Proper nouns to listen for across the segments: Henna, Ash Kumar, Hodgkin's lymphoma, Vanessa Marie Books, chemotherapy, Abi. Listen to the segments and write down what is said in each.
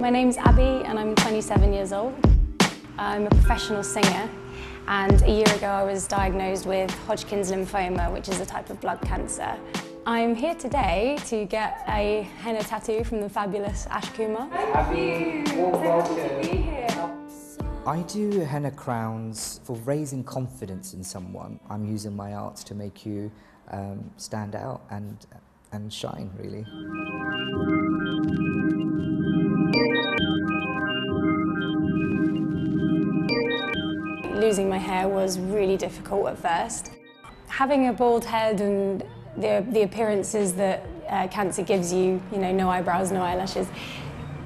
My name's Abby and I'm 27 years old. I'm a professional singer and a year ago I was diagnosed with Hodgkin's lymphoma, which is a type of blood cancer. I'm here today to get a henna tattoo from the fabulous Ash Kumar. Thank you! Welcome to be here. I do henna crowns for raising confidence in someone. I'm using my arts to make you stand out and shine, really. Losing my hair was really difficult at first. Having a bald head and the appearances that cancer gives you, no eyebrows, no eyelashes,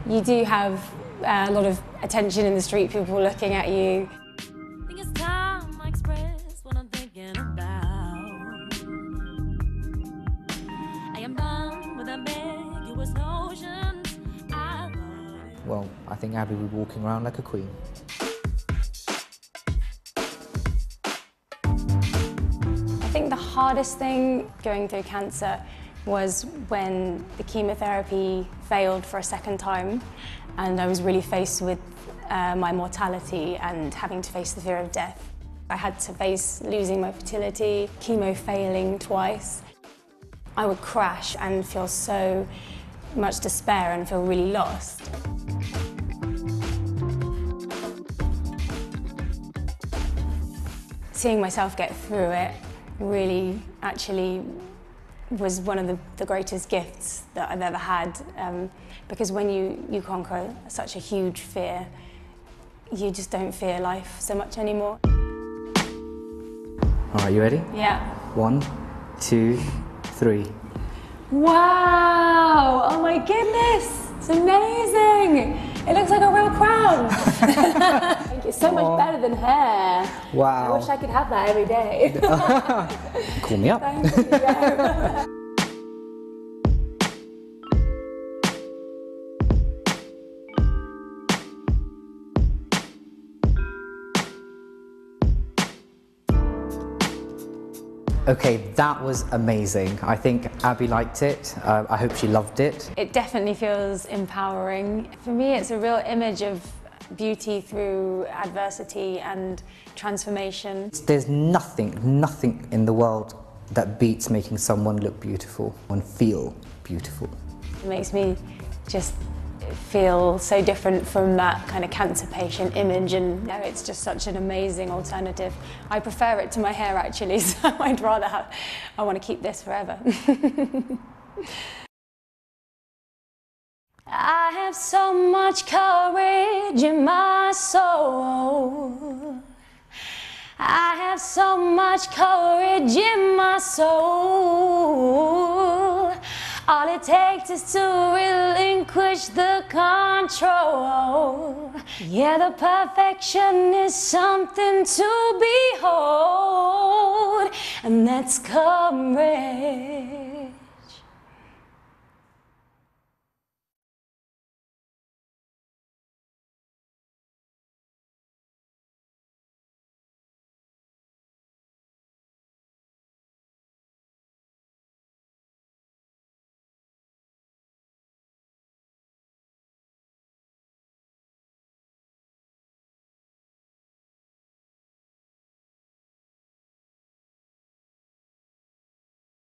you do have a lot of attention in the street, people looking at you. I think it's time I express what I'm thinking about. I am done with ambiguous notions. Well, I think Abby would be walking around like a queen. I think the hardest thing going through cancer was when the chemotherapy failed for a second time and I was really faced with my mortality and having to face the fear of death. I had to face losing my fertility, chemo failing twice. I would crash and feel so much despair and feel really lost. Seeing myself get through it really actually was one of the greatest gifts that I've ever had, because when you conquer such a huge fear, you just don't fear life so much anymore. All right, you ready? Yeah. 1, 2, 3. Wow! Oh my goodness! It's amazing! It looks like a real crown! It's so much better than hair. Wow. I wish I could have that every day. Call me up. Thank you, yeah. Okay, that was amazing. I think Abby liked it. I hope she loved it. It definitely feels empowering. For me, it's a real image of beauty through adversity and transformation. There's nothing in the world that beats making someone look beautiful and feel beautiful. It makes me just feel so different from that kind of cancer patient image, and it's just such an amazing alternative. I prefer it to my hair actually, so I'd rather have, I want to keep this forever. I have so much courage in my soul. I have so much courage in my soul. All it takes is to relinquish the control. Yeah, the perfection is something to behold, and that's courage.